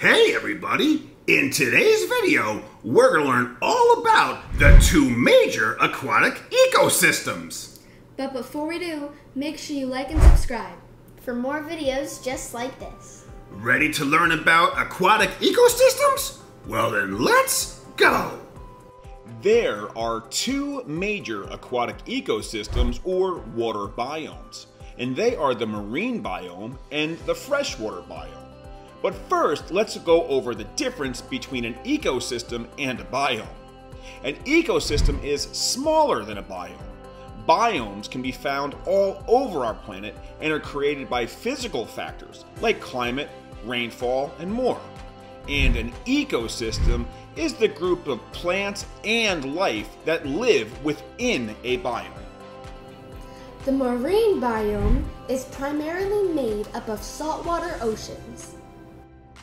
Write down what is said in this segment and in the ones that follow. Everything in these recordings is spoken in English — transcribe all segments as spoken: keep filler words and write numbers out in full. Hey everybody! In today's video, we're going to learn all about the two major aquatic ecosystems. But before we do, make sure you like and subscribe for more videos just like this. Ready to learn about aquatic ecosystems? Well then, let's go! There are two major aquatic ecosystems or water biomes, and they are the marine biome and the freshwater biome. But first, let's go over the difference between an ecosystem and a biome. An ecosystem is smaller than a biome. Biomes can be found all over our planet and are created by physical factors like climate, rainfall, and more. And an ecosystem is the group of plants and life that live within a biome. The marine biome is primarily made up of saltwater oceans.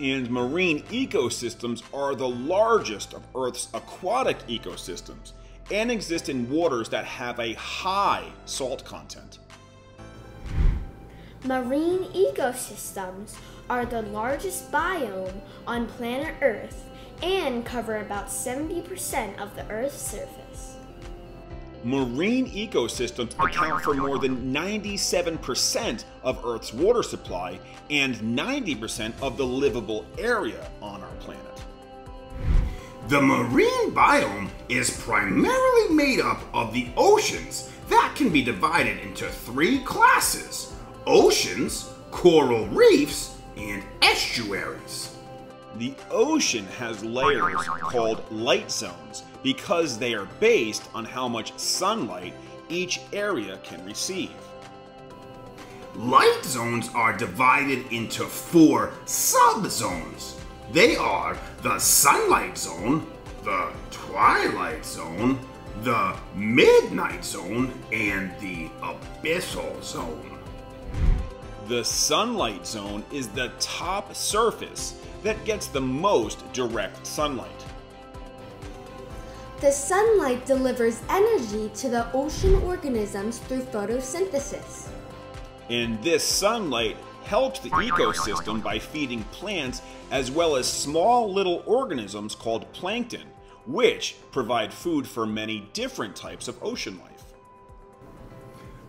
And marine ecosystems are the largest of Earth's aquatic ecosystems and exist in waters that have a high salt content. Marine ecosystems are the largest biome on planet Earth and cover about seventy percent of the Earth's surface. Marine ecosystems account for more than ninety-seven percent of Earth's water supply and ninety percent of the livable area on our planet. The marine biome is primarily made up of the oceans that can be divided into three classes: oceans, coral reefs, and estuaries. The ocean has layers called light zones, because they are based on how much sunlight each area can receive. Light zones are divided into four sub-zones. They are the sunlight zone, the twilight zone, the midnight zone, and the abyssal zone. The sunlight zone is the top surface that gets the most direct sunlight. The sunlight delivers energy to the ocean organisms through photosynthesis. And this sunlight helps the ecosystem by feeding plants as well as small little organisms called plankton, which provide food for many different types of ocean life.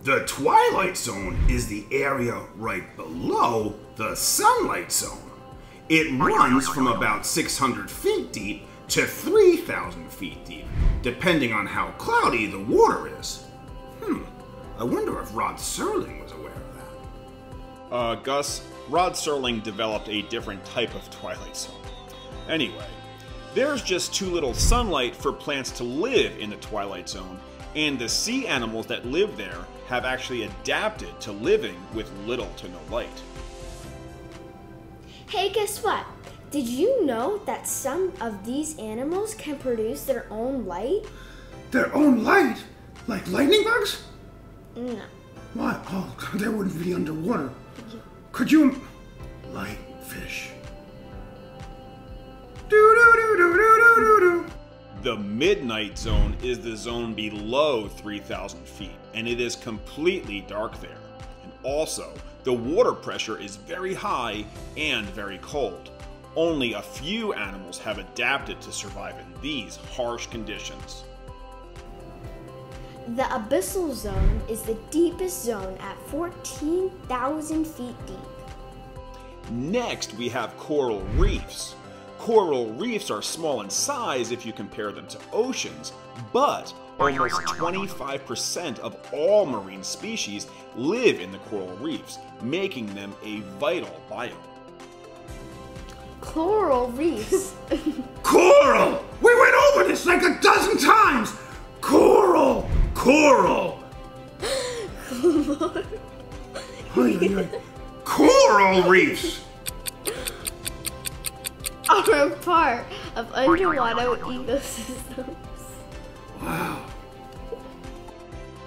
The twilight zone is the area right below the sunlight zone. It runs from about six hundred feet deep to three thousand feet deep, depending on how cloudy the water is. Hmm, I wonder if Rod Serling was aware of that. Uh, Gus, Rod Serling developed a different type of twilight zone. Anyway, there's just too little sunlight for plants to live in the twilight zone, and the sea animals that live there have actually adapted to living with little to no light. Hey, guess what? Did you know that some of these animals can produce their own light? Their own light? Like lightning bugs? No. Why? Oh, God, they wouldn't be underwater. Yeah. Could you... Light fish. Do-do-do-do-do-do-do-do. The midnight zone is the zone below three thousand feet, and it is completely dark there. And also, the water pressure is very high and very cold. Only a few animals have adapted to survive in these harsh conditions. The abyssal zone is the deepest zone at fourteen thousand feet deep. Next, we have coral reefs. Coral reefs are small in size if you compare them to oceans, but almost twenty-five percent of all marine species live in the coral reefs, making them a vital biome. Coral reefs. Coral! We went over this like a dozen times! Coral! Coral! Coral reefs! Are a part of underwater ecosystems. Wow.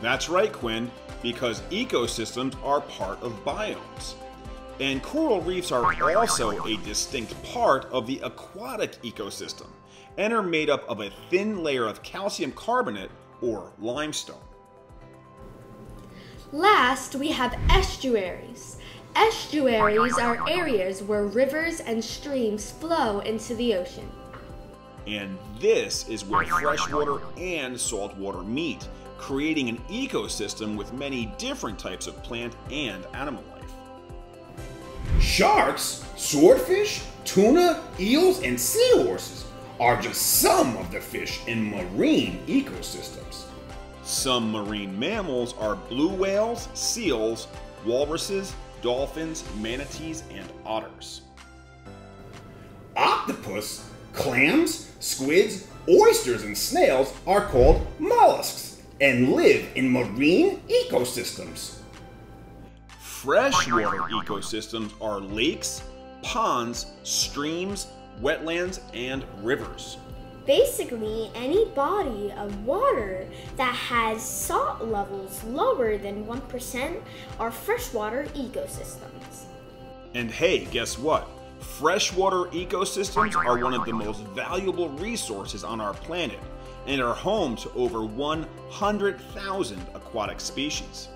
That's right, Quinn, because ecosystems are part of biomes. And coral reefs are also a distinct part of the aquatic ecosystem and are made up of a thin layer of calcium carbonate or limestone. Last, we have estuaries. Estuaries are areas where rivers and streams flow into the ocean. And this is where freshwater and saltwater meet, creating an ecosystem with many different types of plant and animal life. Sharks, swordfish, tuna, eels, and seahorses are just some of the fish in marine ecosystems. Some marine mammals are blue whales, seals, walruses, dolphins, manatees, and otters. Octopus, clams, squids, oysters, and snails are called mollusks and live in marine ecosystems. Freshwater ecosystems are lakes, ponds, streams, wetlands, and rivers. Basically, any body of water that has salt levels lower than one percent are freshwater ecosystems. And hey, guess what? Freshwater ecosystems are one of the most valuable resources on our planet and are home to over one hundred thousand aquatic species.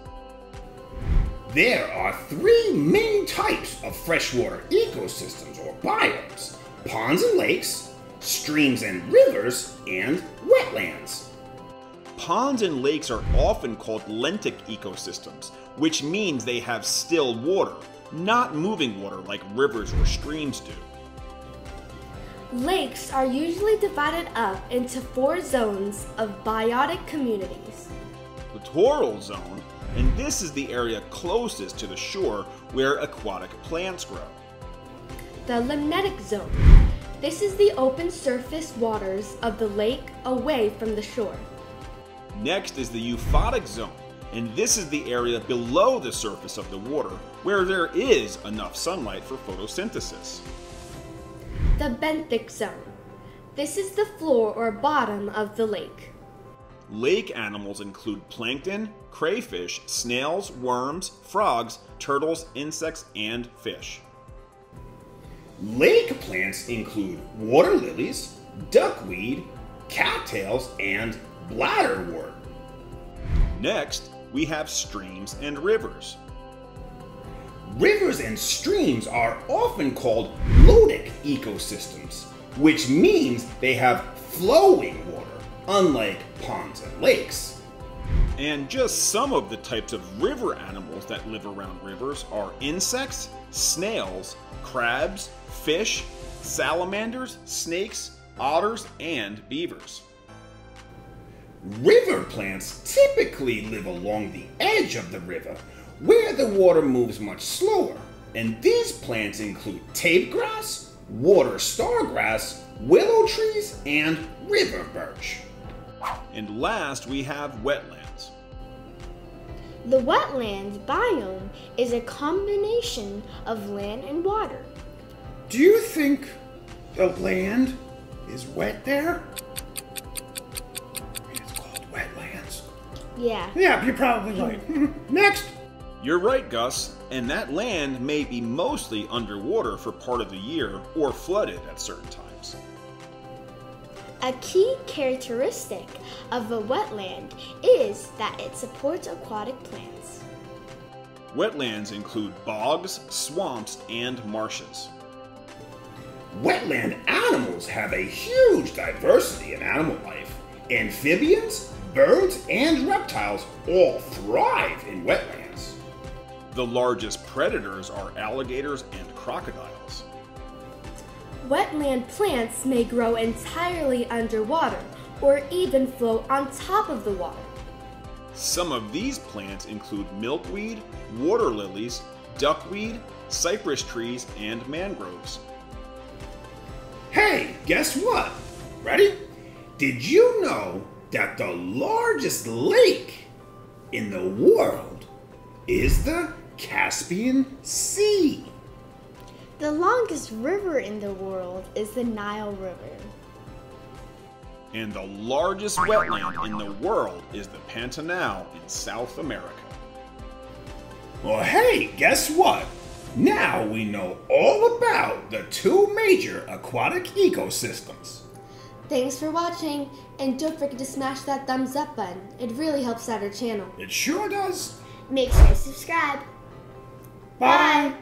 There are three main types of freshwater ecosystems or biomes: ponds and lakes, streams and rivers, and wetlands. Ponds and lakes are often called lentic ecosystems, which means they have still water, not moving water like rivers or streams do. Lakes are usually divided up into four zones of biotic communities. The littoral zone, and this is the area closest to the shore where aquatic plants grow. The limnetic zone. This is the open surface waters of the lake away from the shore. Next is the euphotic zone, and this is the area below the surface of the water where there is enough sunlight for photosynthesis. The benthic zone. This is the floor or bottom of the lake. Lake animals include plankton, crayfish, snails, worms, frogs, turtles, insects, and fish. Lake plants include water lilies, duckweed, cattails, and bladderwort. Next, we have streams and rivers. Rivers and streams are often called lodic ecosystems, which means they have flowing water, unlike ponds and lakes. And just some of the types of river animals that live around rivers are insects, snails, crabs, fish, salamanders, snakes, otters, and beavers. River plants typically live along the edge of the river, where the water moves much slower, and these plants include tapegrass, water stargrass, willow trees, and river birch. And last, we have wetlands. The wetland biome is a combination of land and water. Do you think the land is wet there? It's called wetlands. Yeah. Yeah, you're probably right. Next! You're right, Gus, and that land may be mostly underwater for part of the year or flooded at certain times. A key characteristic of a wetland is that it supports aquatic plants. Wetlands include bogs, swamps, and marshes. Wetland animals have a huge diversity in animal life. Amphibians, birds, and reptiles all thrive in wetlands. The largest predators are alligators and crocodiles. Wetland plants may grow entirely underwater or even float on top of the water. Some of these plants include milkweed, water lilies, duckweed, cypress trees, and mangroves. Hey, guess what? Ready? Did you know that the largest lake in the world is the Caspian Sea? The longest river in the world is the Nile River. And the largest wetland in the world is the Pantanal in South America. Well, hey, guess what? Now we know all about the two major aquatic ecosystems. Thanks for watching, and don't forget to smash that thumbs up button. It really helps out our channel. It sure does. Make sure to subscribe. Bye.